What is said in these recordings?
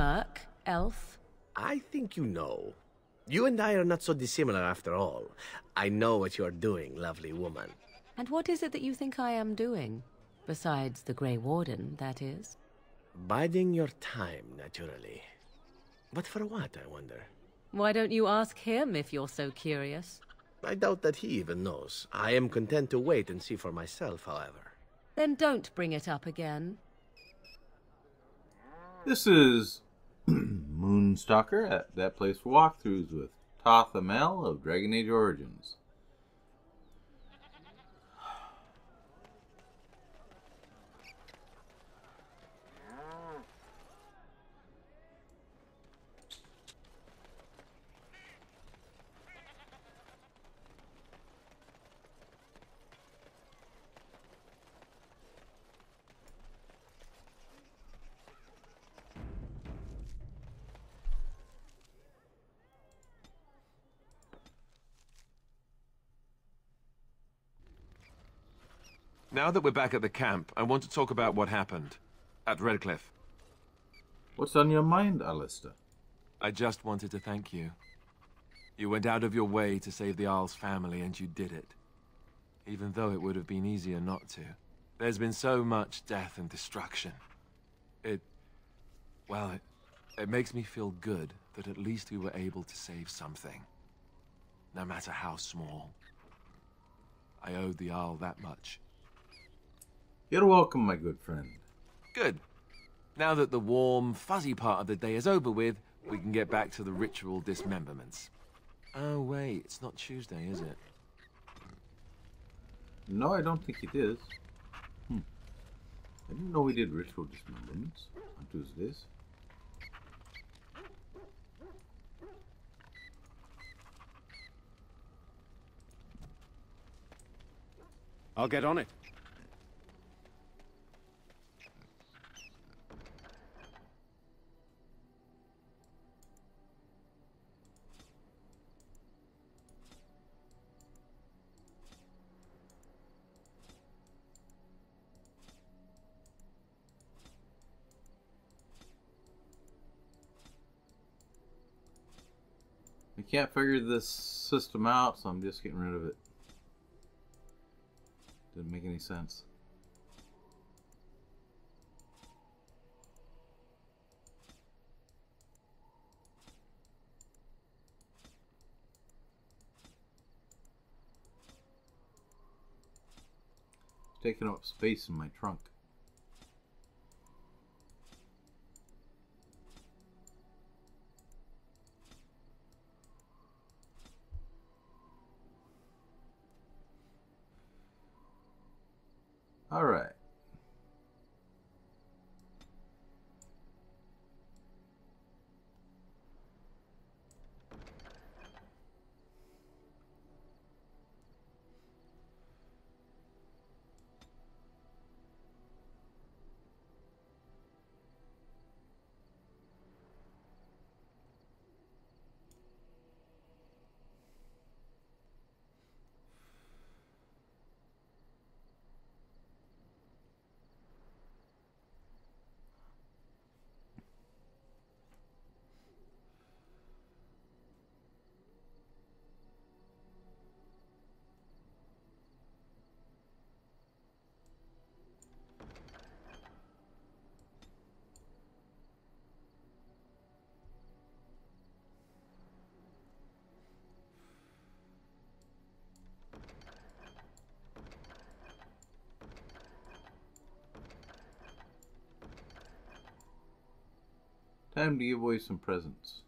Merc, elf? I think you know. You and I are not so dissimilar after all. I know what you're doing, lovely woman. And what is it that you think I am doing? Besides the Grey Warden, that is. Biding your time, naturally. But for what, I wonder? Why don't you ask him if you're so curious? I doubt that he even knows. I am content to wait and see for myself, however. Then don't bring it up again. This is Moonstalker at That Place for Walkthroughs with Thoth Amell of Dragon Age Origins. Now that we're back at the camp, I want to talk about what happened at Redcliffe. What's on your mind, Alistair? I just wanted to thank you. You went out of your way to save the Arl's family, and you did it. Even though it would have been easier not to. There's been so much death and destruction. It makes me feel good that at least we were able to save something. No matter how small. I owed the Arl that much. You're welcome, my good friend. Good. Now that the warm, fuzzy part of the day is over with, we can get back to the ritual dismemberments. Oh, wait, it's not Tuesday, is it? No, I don't think it is. I didn't know we did ritual dismemberments on Tuesdays. I'll get on it. Can't figure this system out, so I'm just getting rid of it. Didn't make any sense. It's taking up space in my trunk. All right. Time to give away some presents.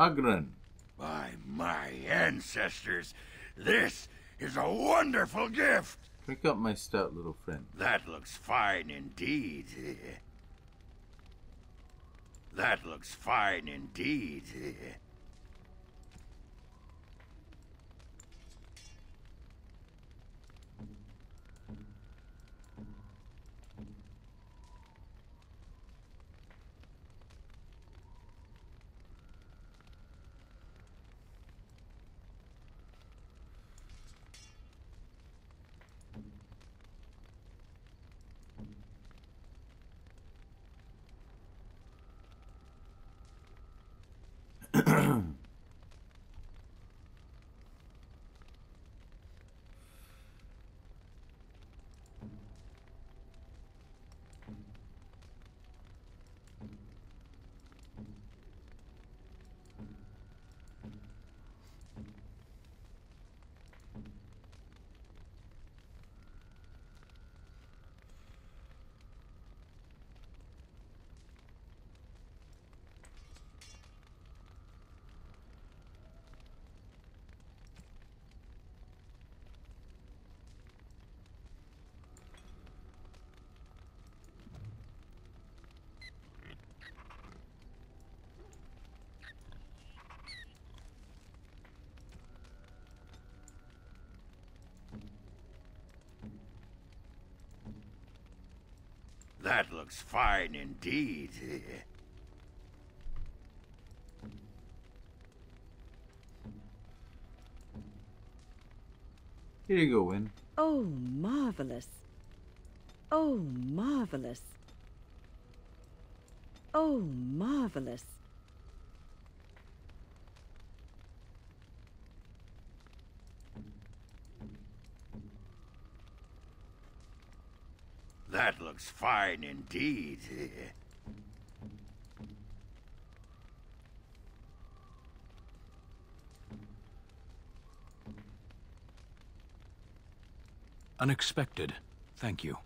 Agran. By my ancestors, this is a wonderful gift. Pick up my stout little friend. That looks fine indeed. That looks fine indeed. That looks fine indeed. Here you go, Wynn. Oh, marvelous. Oh, marvelous. Oh, marvelous. That looks fine indeed. Unexpected. Thank you.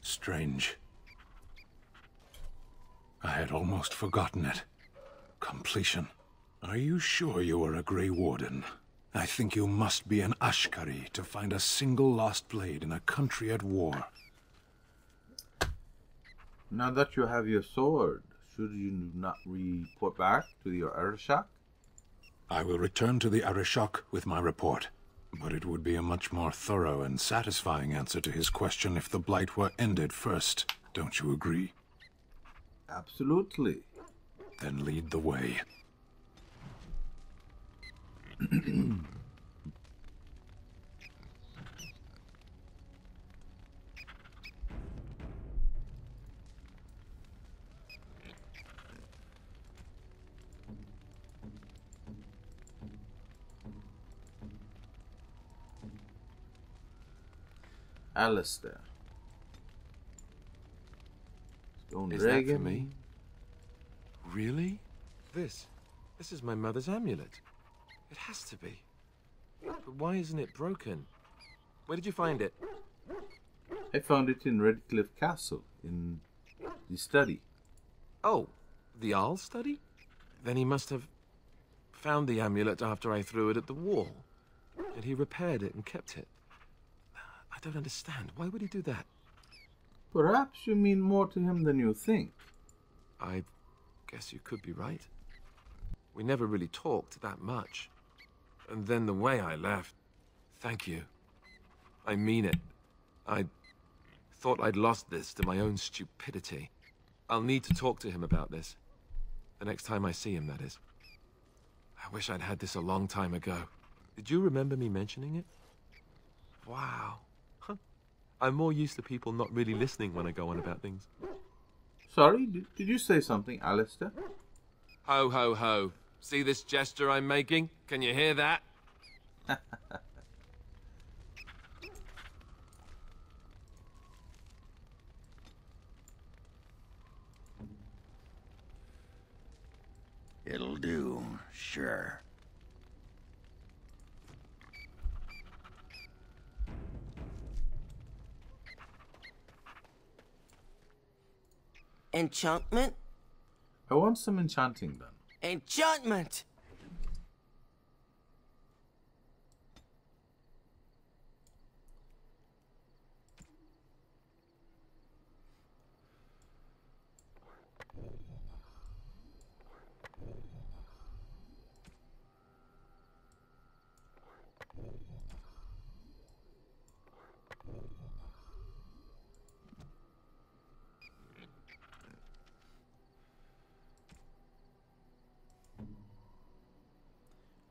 Strange. I had almost forgotten it. Completion. Are you sure you are a Grey Warden? I think you must be an Ashkari to find a single lost blade in a country at war. Now that you have your sword, should you not report back to your Arishok? I will return to the Arishok with my report, but it would be a much more thorough and satisfying answer to his question if the blight were ended first. Don't you agree? Absolutely. Then lead the way. Alistair. Stone is dragon. That for me? Really? This is my mother's amulet. It has to be. But why isn't it broken? Where did you find it? I found it in Redcliffe Castle, in the study. Oh, the Arl study? Then he must have found the amulet after I threw it at the wall. And he repaired it and kept it. I don't understand. Why would he do that? Perhaps you mean more to him than you think. I guess you could be right. We never really talked that much. And then the way I left. Thank you. I mean it. I thought I'd lost this to my own stupidity. I'll need to talk to him about this. The next time I see him, that is. I wish I'd had this a long time ago. Did you remember me mentioning it? Wow. Huh. I'm more used to people not really listening when I go on about things. Sorry, did you say something, Alistair? Ho, ho, ho. See this gesture I'm making? Can you hear that? It'll do, sure. Enchantment? I want some enchanting done. Enchantment!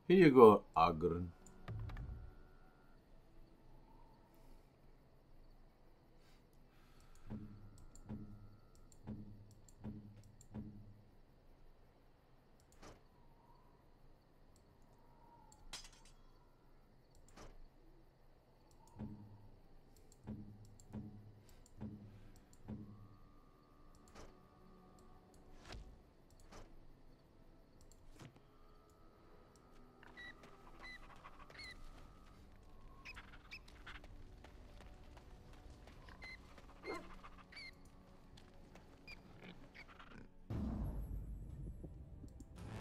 Here you go, Agron.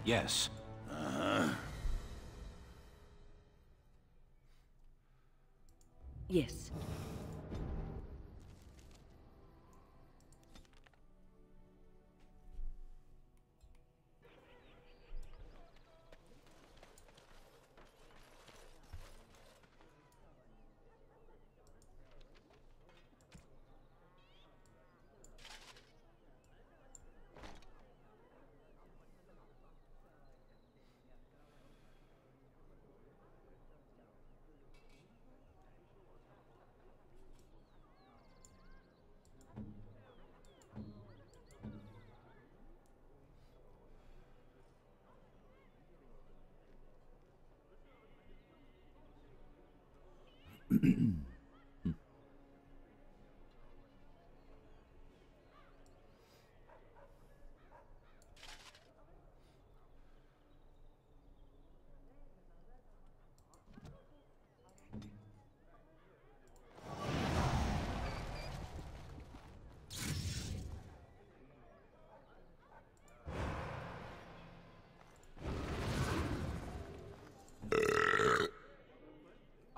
Yes. Yes.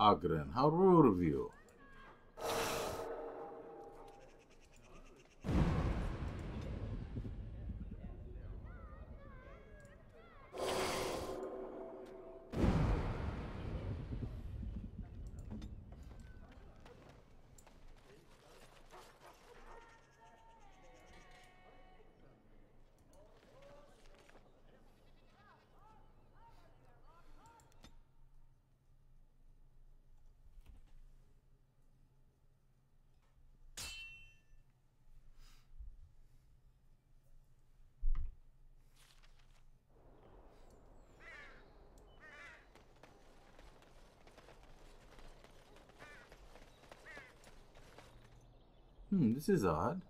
Agron, how rude of you. This is odd.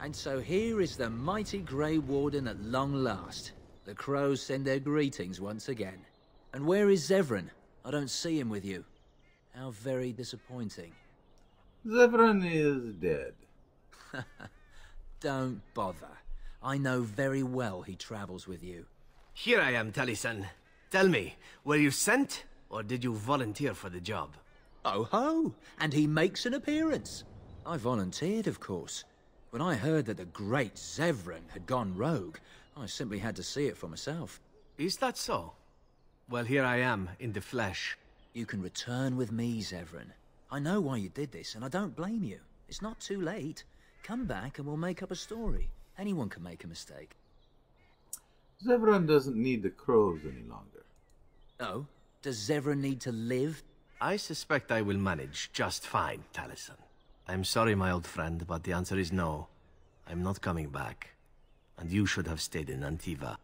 And so here is the mighty Grey Warden at long last. The crows send their greetings once again. And where is Zevran? I don't see him with you. How very disappointing. Zevran is dead. Don't bother. I know very well he travels with you. Here I am, Taliesen. Tell me, were you sent, or did you volunteer for the job? Oh ho! And he makes an appearance. I volunteered, of course. When I heard that the great Zevran had gone rogue, I simply had to see it for myself. Is that so? Well, here I am, in the flesh. You can return with me, Zevran. I know why you did this, and I don't blame you. It's not too late. Come back and we'll make up a story. Anyone can make a mistake. Zevran doesn't need the crows any longer. Oh? Does Zevran need to live? I suspect I will manage just fine, Taliesen. I'm sorry, my old friend, but the answer is no. I'm not coming back. And you should have stayed in Antiva.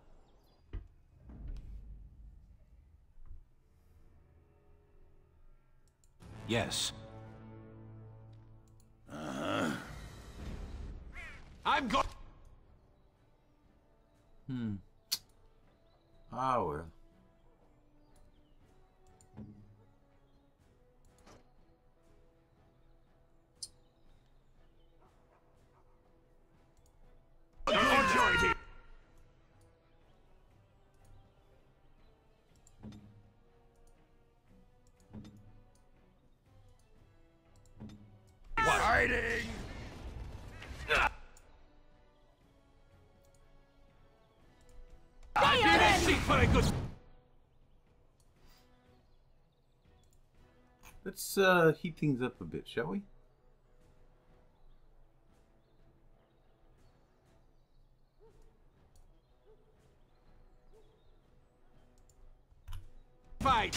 Yes. I'm going. Ah, well. Let's heat things up a bit, shall we? Fight!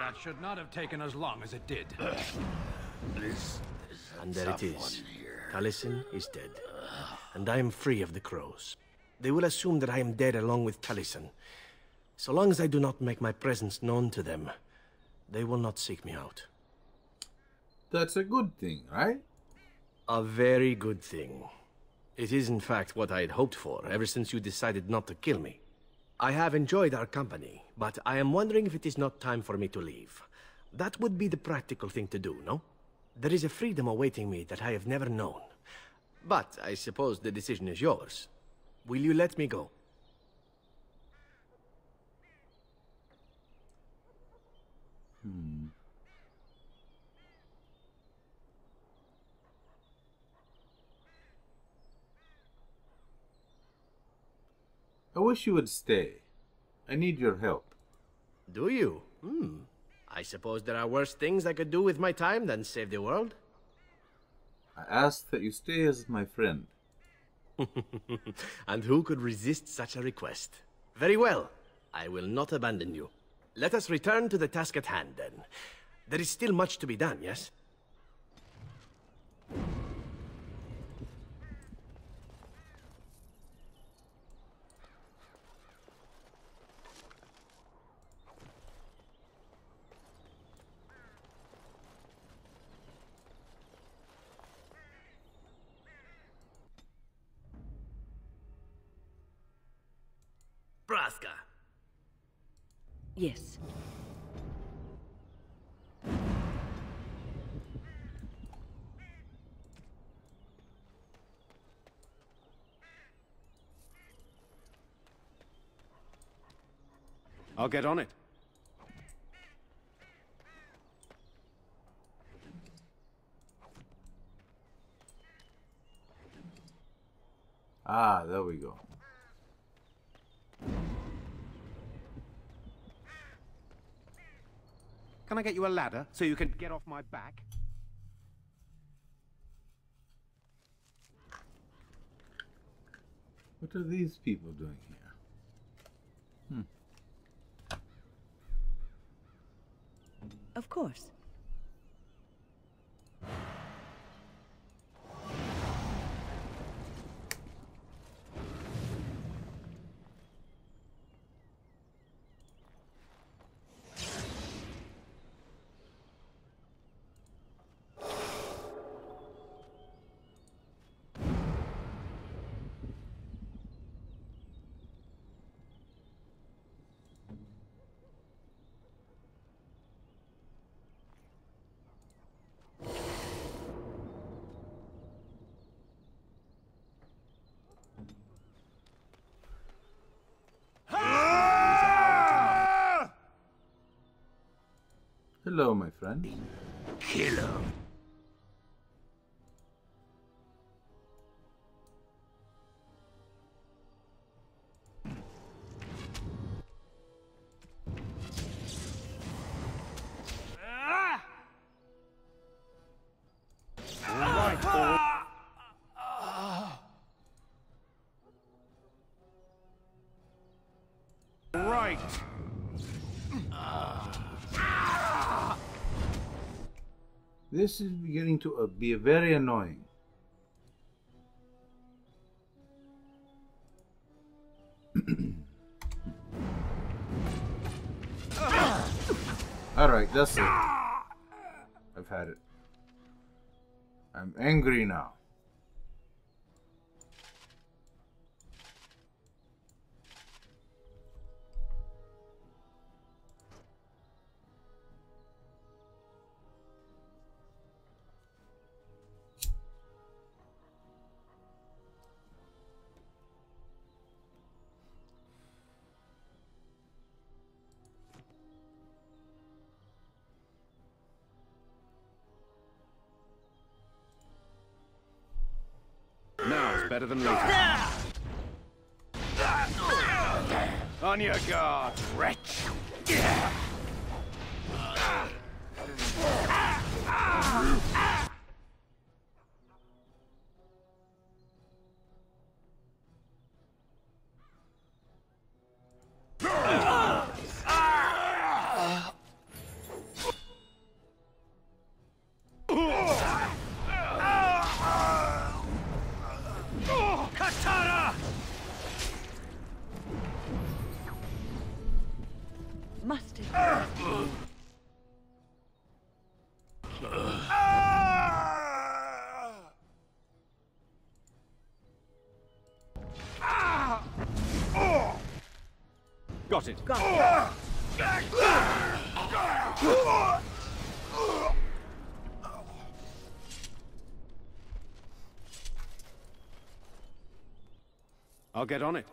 That should not have taken as long as it did. And there it is. Taliesen is dead. And I am free of the crows. They will assume that I am dead along with Taliesen. So long as I do not make my presence known to them, they will not seek me out. That's a good thing, right? A very good thing. It is in fact what I had hoped for ever since you decided not to kill me. I have enjoyed our company, but I am wondering if it is not time for me to leave. That would be the practical thing to do, no? There is a freedom awaiting me that I have never known. But I suppose the decision is yours. Will you let me go? I wish you would stay. I need your help. Do you? I suppose there are worse things I could do with my time than save the world. I ask that you stay as my friend. And who could resist such a request? Very well. I will not abandon you. Let us return to the task at hand, then. There is still much to be done, yes? Yes. I'll get on it. Ah, there we go. Can I get you a ladder so you can get off my back? What are these people doing here? Of course. Hello, my friend. Kill him. This is beginning to be very annoying. Alright, that's it. I've had it. I'm angry now. Better than later. On your guard, wretch! Got it. Got it. I'll get on it.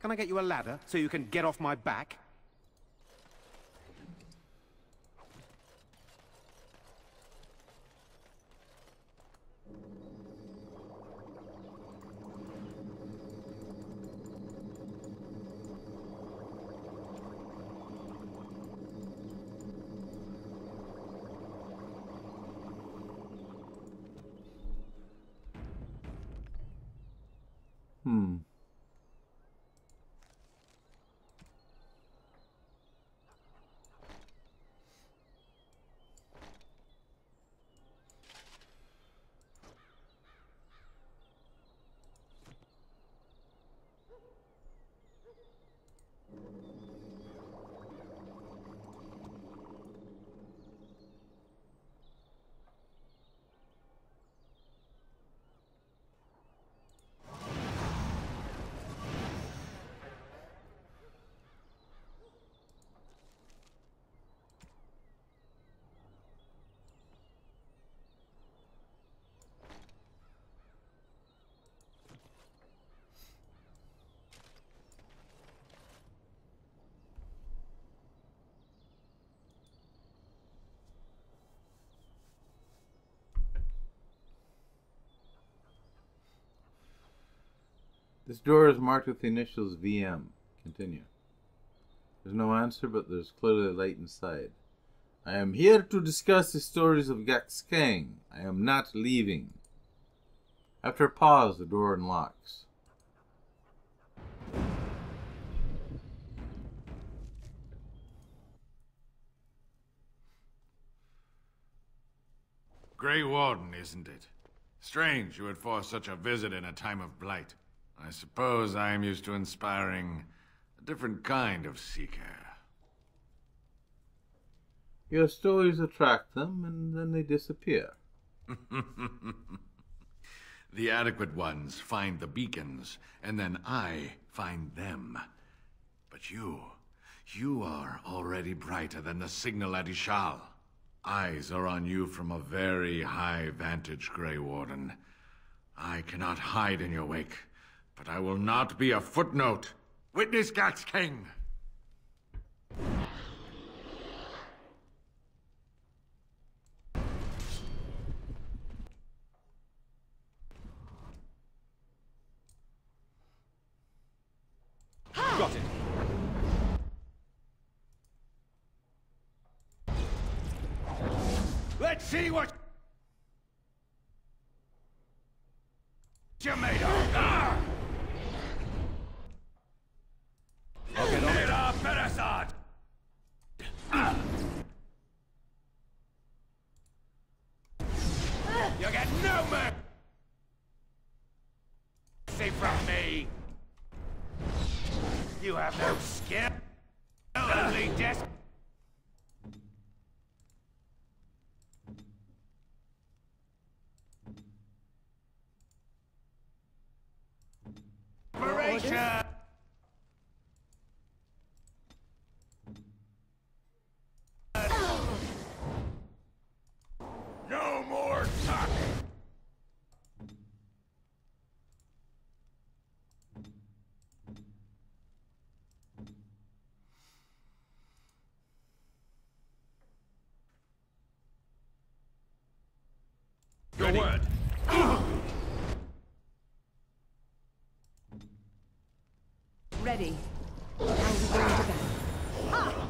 Can I get you a ladder so you can get off my back? This door is marked with the initials VM. Continue. There's no answer, but there's clearly a light inside. I am here to discuss the stories of Gaxkang. I am not leaving. After a pause, the door unlocks. Grey Warden, isn't it? Strange you would force such a visit in a time of blight. I suppose I am used to inspiring a different kind of seeker. Your stories attract them, and then they disappear. The adequate ones find the beacons, and then I find them. But you are already brighter than the signal at Ishal. Eyes are on you from a very high vantage, Grey Warden. I cannot hide in your wake. but I will not be a footnote. Witness Gats King! Got it! Let's see what you made up! Okay, made up, Maferath! You get no mercy from me! You have no skill! Only death! No more talk. Your word. Ready. Now we go to battle.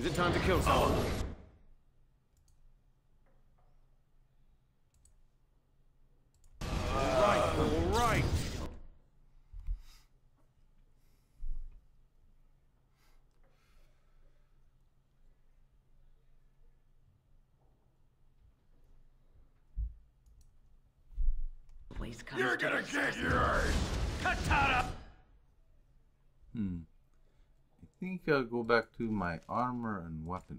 Is it time to kill someone? All right. You're gonna get yours! Katana! I think I'll go back to my armor and weapons.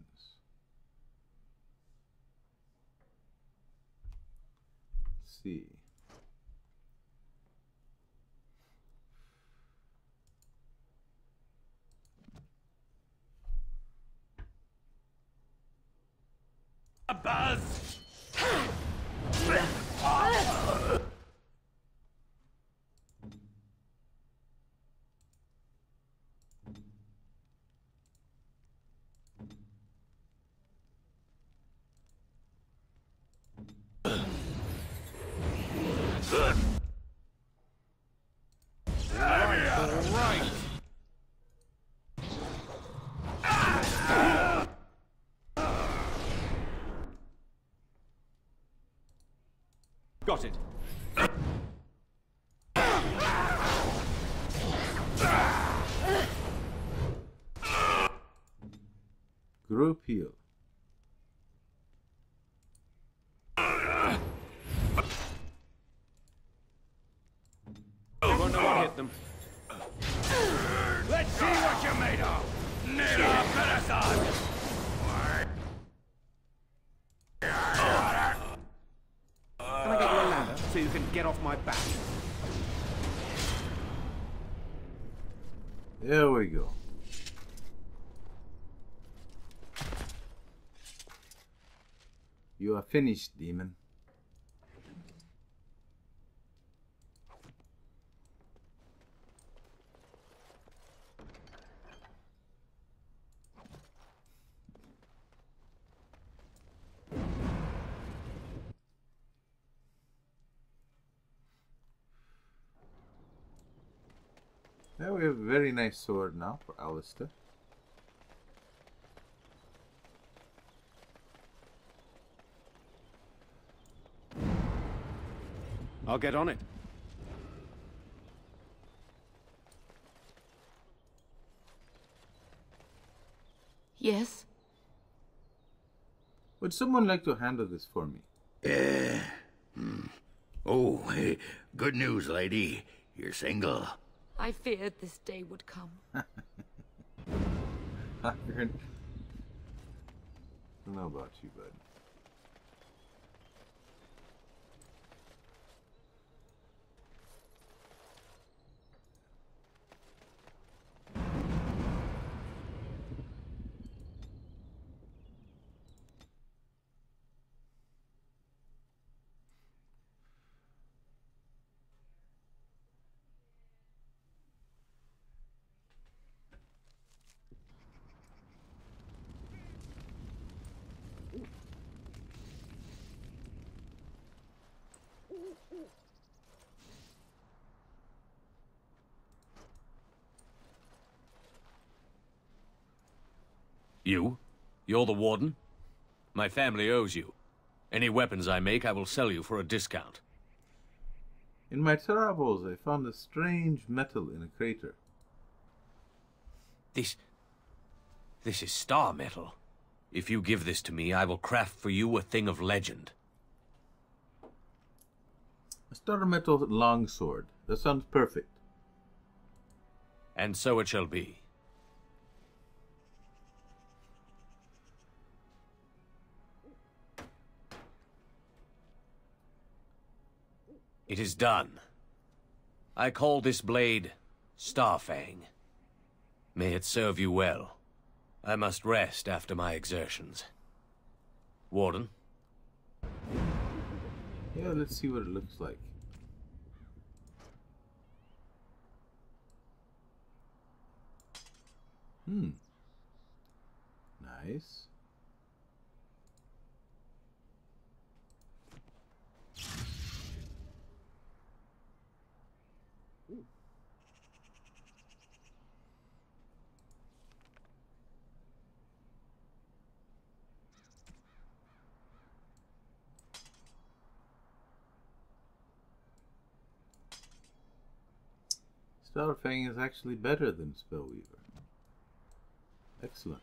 Let's see. A buzz! Got it. Group heal. There we go. You are finished, demon. Now we have a very nice sword now for Alistair. I'll get on it. Yes? Would someone like to handle this for me? Oh, hey, good news, lady. You're single. I feared this day would come. I don't know about you, bud. You? You're the warden? My family owes you. Any weapons I make, I will sell you for a discount. In my travels, I found a strange metal in a crater. This is star metal. If you give this to me, I will craft for you a thing of legend. A star metal longsword. That sounds perfect. And so it shall be. It is done. I call this blade Starfang. May it serve you well. I must rest after my exertions. Warden? Yeah, let's see what it looks like. Hmm. Nice. Starfang is actually better than Spellweaver. Excellent.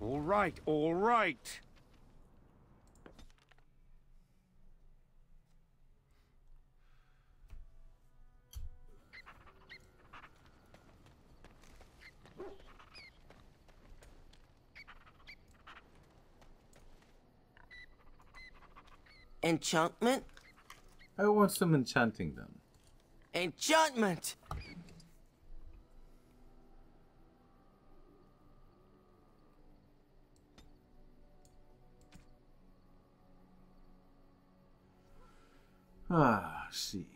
All right, all right. Enchantment? I want some enchanting done. Enchantment! Ah, see.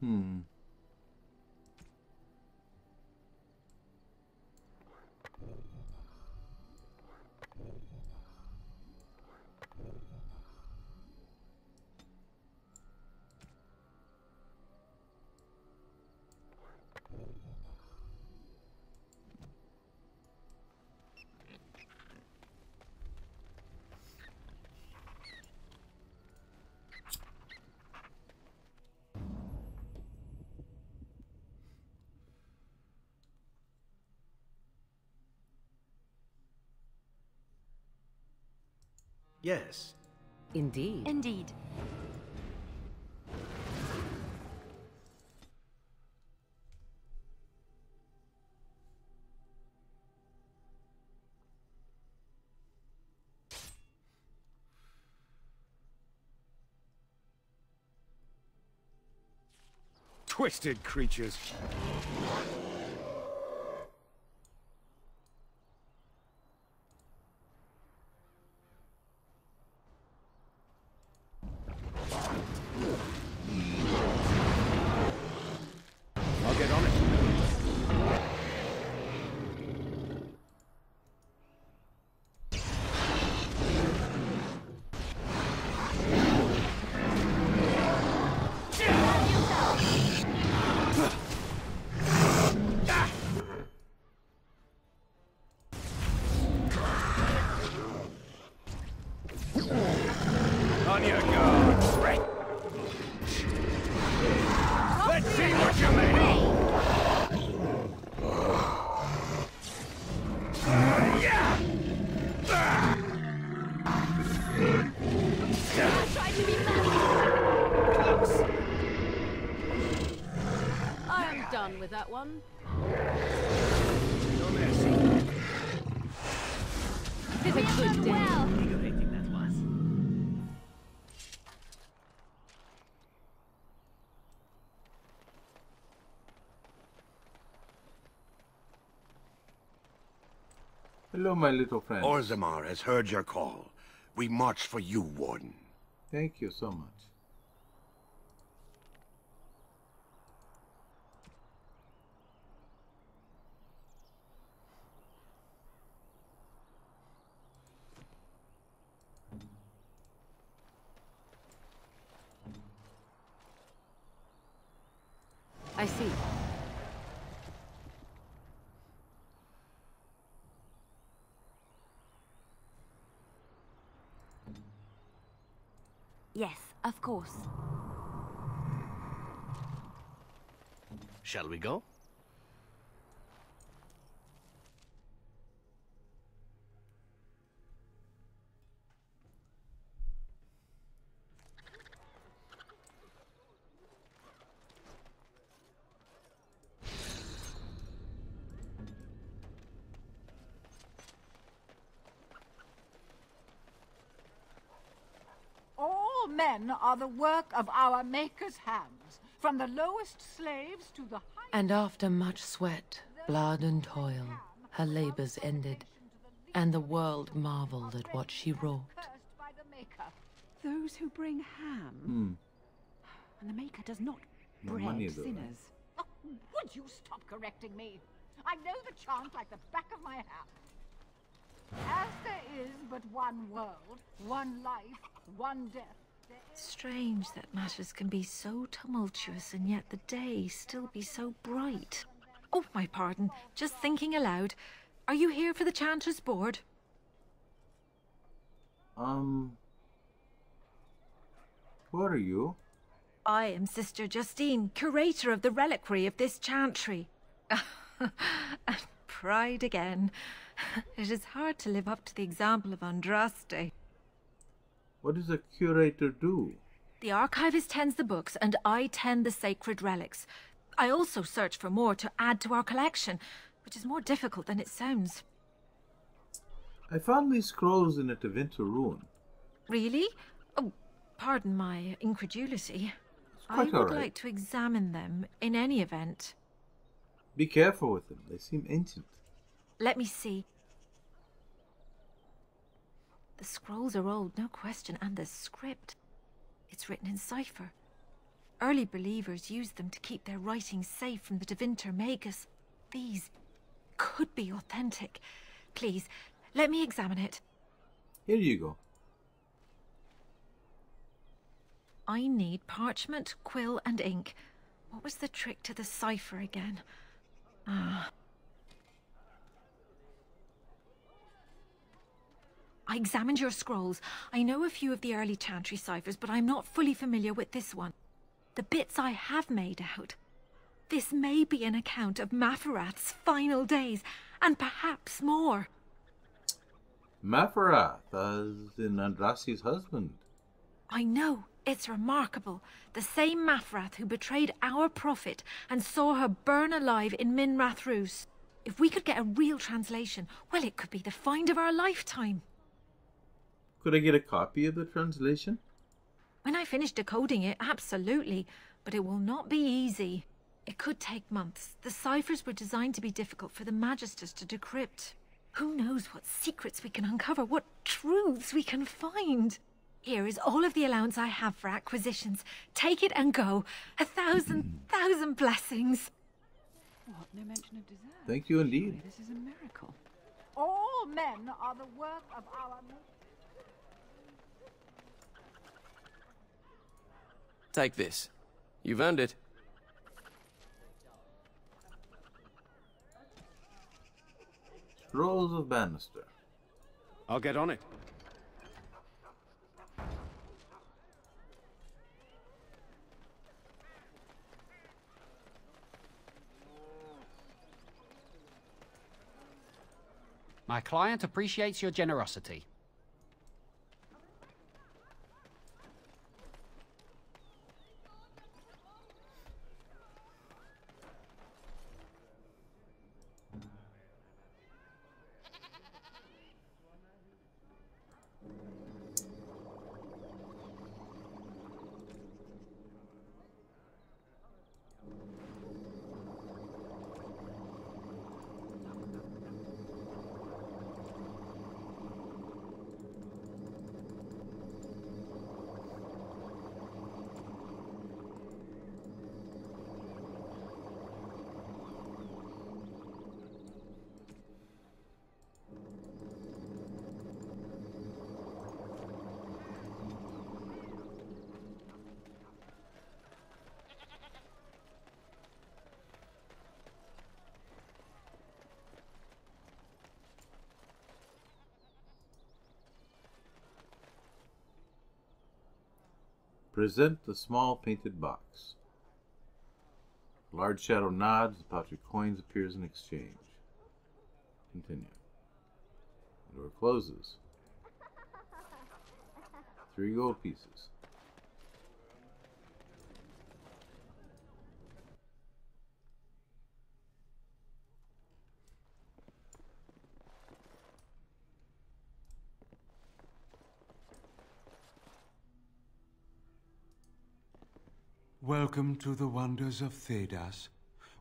Hmm. Yes. Indeed. Indeed. Twisted creatures. with that one. No mercy. It's a good day. Well. Invigorating that was. Hello, my little friend. Orzammar has heard your call. We march for you, Warden. Thank you so much. I see. Yes, of course. Shall we go? Men are the work of our Maker's hands, from the lowest slaves to the highest. And after much sweat, blood and toil, her labors ended, and the world marveled at what she wrought. Cursed by the Maker. Those who bring ham, and the Maker does not bread sinners. Oh, would you stop correcting me? I know the chant like the back of my hand. As there is but one world, one life, one death. Strange that matters can be so tumultuous and yet the day still be so bright. Oh, my pardon. Just thinking aloud. Are you here for the Chanter's Board? Who are you? I am Sister Justine, curator of the reliquary of this Chantry. And pride again. It is hard to live up to the example of Andraste. What does a curator do? The archivist tends the books, and I tend the sacred relics. I also search for more to add to our collection, which is more difficult than it sounds. I found these scrolls in a Tevinter ruin. Really? Oh, pardon my incredulity. I would like to examine them in any event. Be careful with them. They seem ancient. Let me see. The scrolls are old, no question, and the script. It's written in cipher. Early believers used them to keep their writings safe from the Tevinter Magus. These could be authentic. Please, let me examine it. Here you go. I need parchment, quill, and ink. What was the trick to the cipher again? Ah... I examined your scrolls. I know a few of the early Chantry ciphers, but I'm not fully familiar with this one. The bits I have made out. This may be an account of Maferath's final days, and perhaps more. Maferath, as in Andraste's husband. I know. It's remarkable. The same Maferath who betrayed our prophet and saw her burn alive in Minrathrus. If we could get a real translation, well, it could be the find of our lifetime. Could I get a copy of the translation? When I finish decoding it, absolutely. But it will not be easy. It could take months. The ciphers were designed to be difficult for the Magisters to decrypt. Who knows what secrets we can uncover, what truths we can find. Here is all of the allowance I have for acquisitions. Take it and go. 1,000,000 blessings. What? No mention of dessert. Thank you indeed. This is a miracle. All men are the work of our... Take this. You've earned it. Rolls of Bannister. I'll get on it. My client appreciates your generosity. Present the small painted box. Large shadow nods, the pouch of coins appears in exchange. Continue. The door closes. 3 gold pieces. Welcome to the wonders of Thedas.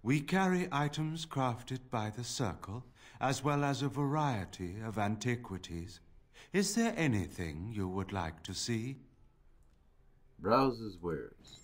We carry items crafted by the Circle, as well as a variety of antiquities. Is there anything you would like to see? Browses wares.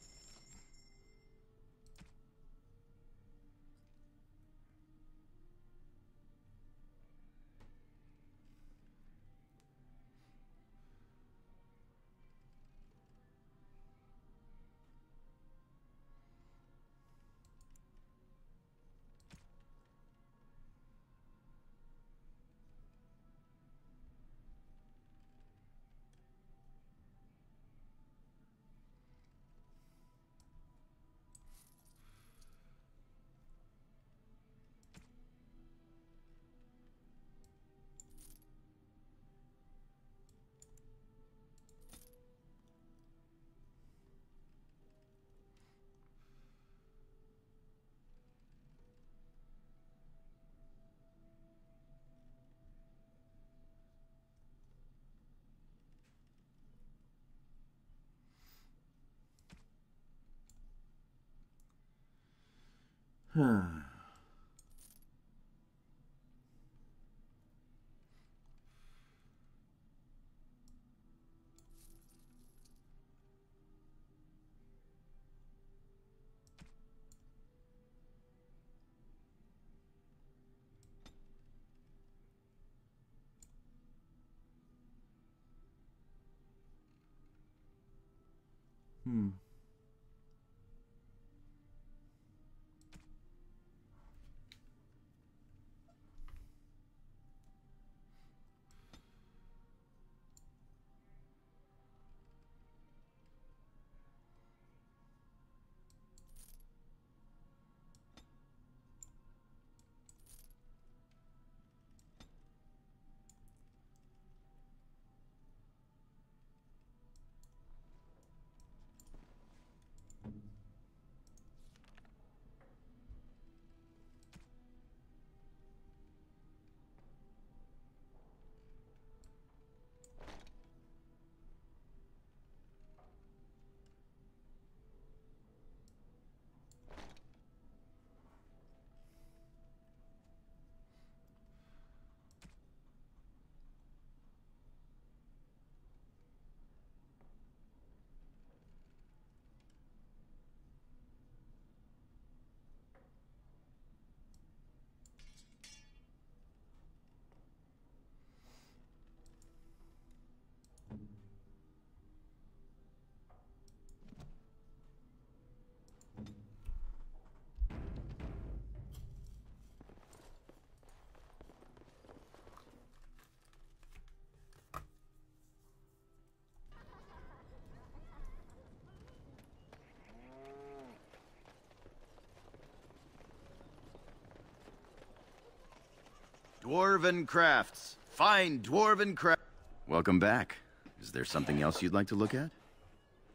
Dwarven crafts. Fine dwarven crafts. Welcome back. Is there something else you'd like to look at?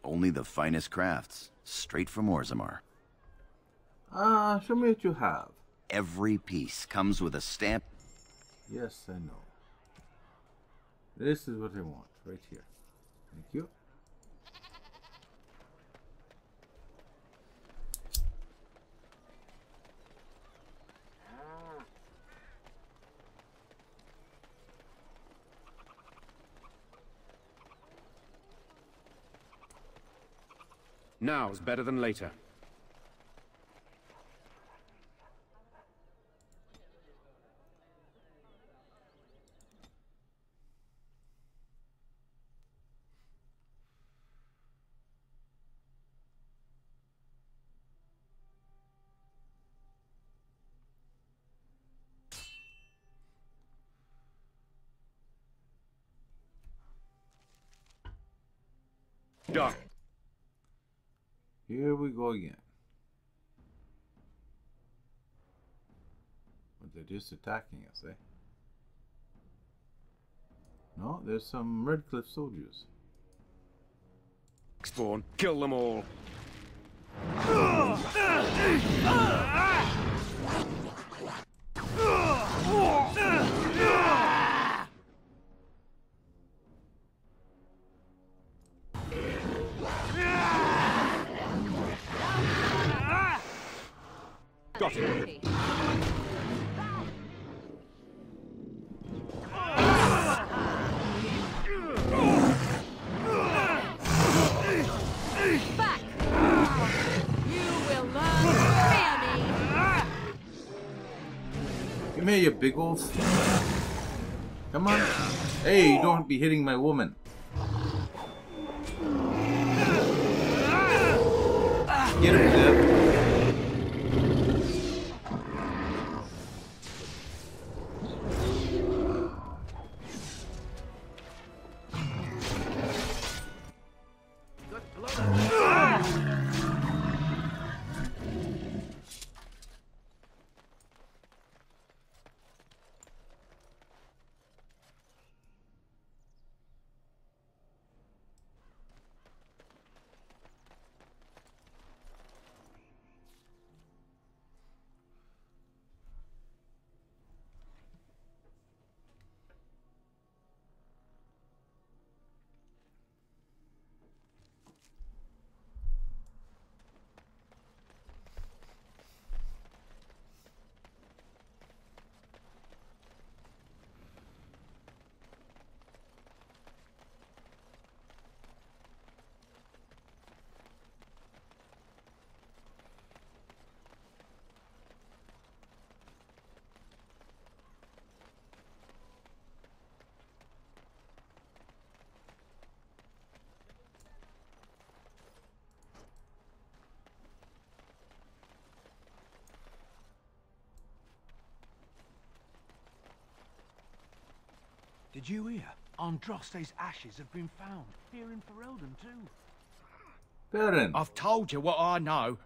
Only the finest crafts, straight from Orzammar. Show me what you have. Every piece comes with a stamp. Yes, I know. This is what I want, right here. Thank you. Now's better than later. Done. Here we go again. But they're just attacking us, eh? No, there's some Redcliffe soldiers. Spawn, kill them all. Got it. Come here, you big wolf. Come on. Hey, you don't be hitting my woman. Get him, Did you hear? Andraste's ashes have been found, here in Ferelden too. Baron. I've told you what I know.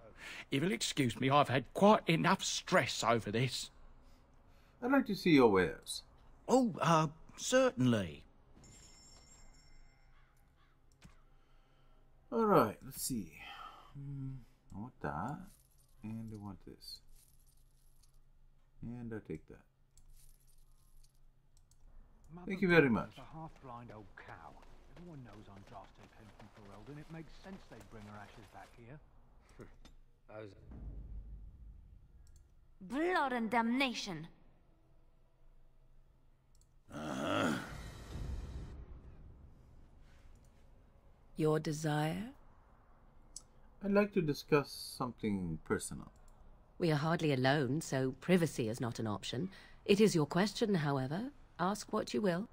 If you'll excuse me, I've had quite enough stress over this. I'd like to see your wares. Oh, certainly. All right, let's see. I want that, and I want this. And I'll take that. Thank you very much. A half-blind old cow. Everyone knows Andraste came from Ferelden. It makes sense they bring her ashes back here. Blood and damnation. Your desire? I'd like to discuss something personal. We are hardly alone, so privacy is not an option. It is your question, however. Ask what you will.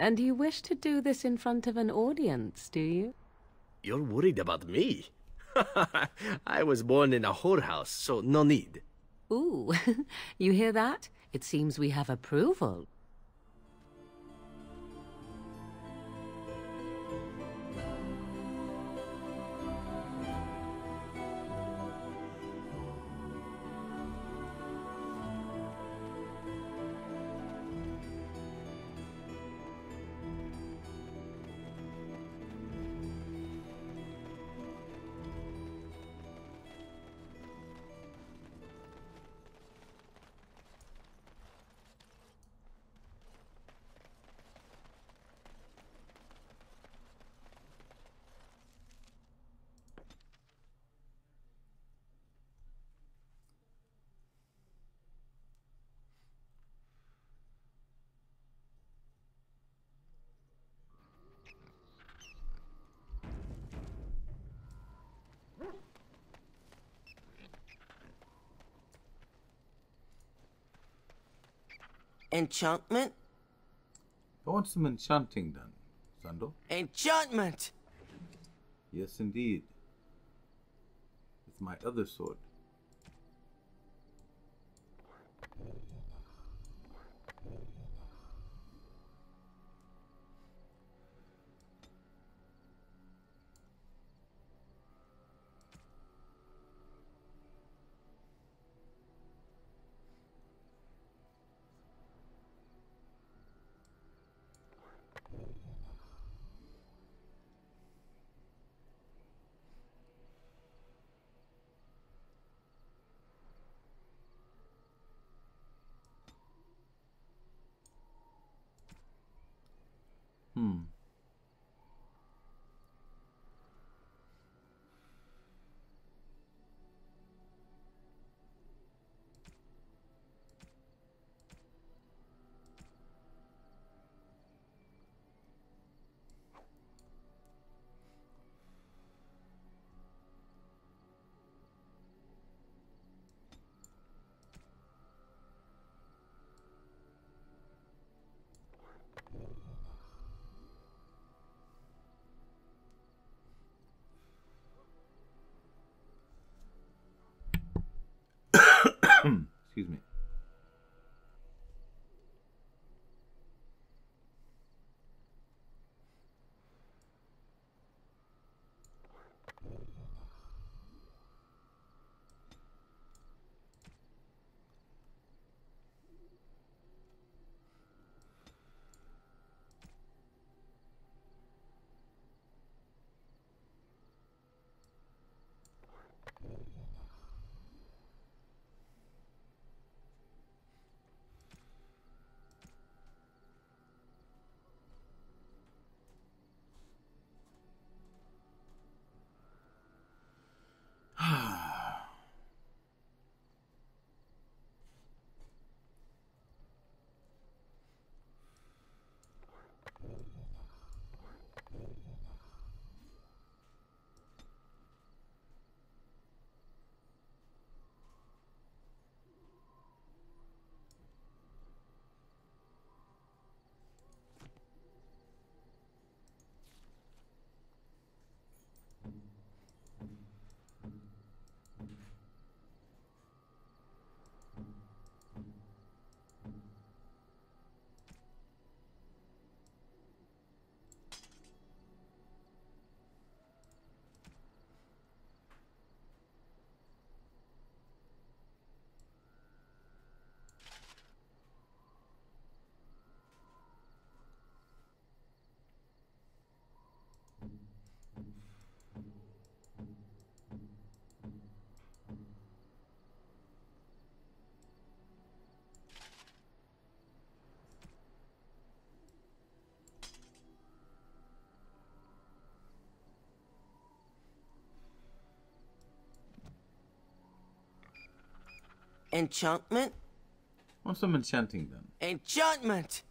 And you wish to do this in front of an audience, do you? You're worried about me? I was born in a whorehouse, so no need. Ooh, you hear that? It seems we have approval. Enchantment? I want some enchanting done, Sandal. Enchantment! Yes, indeed. With my other sword. Excuse me. Enchantment? Well, some enchanting then. Enchantment!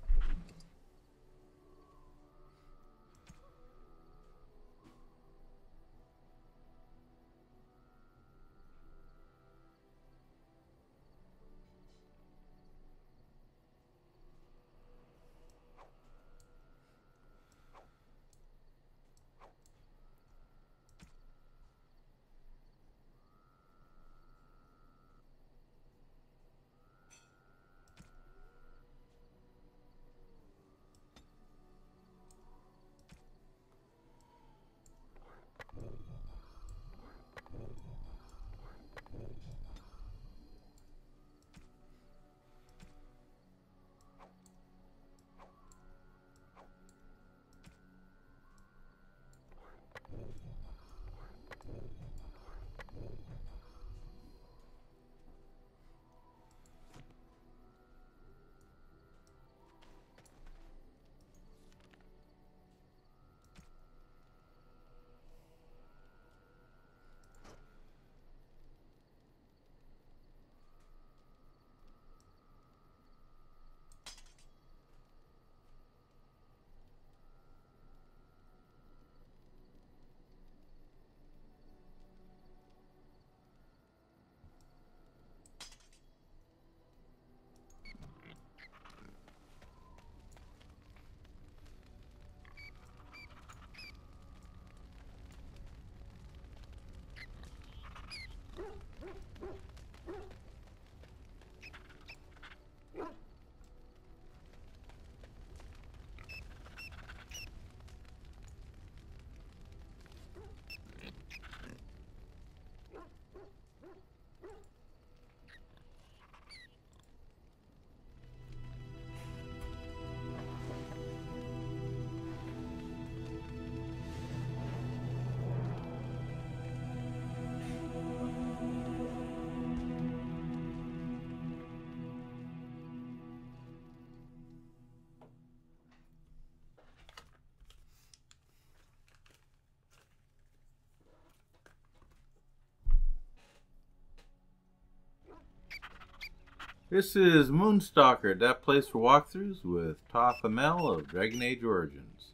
This is Moonstalker, that place for walkthroughs with Thoth Amell of Dragon Age Origins.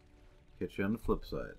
Catch you on the flip side.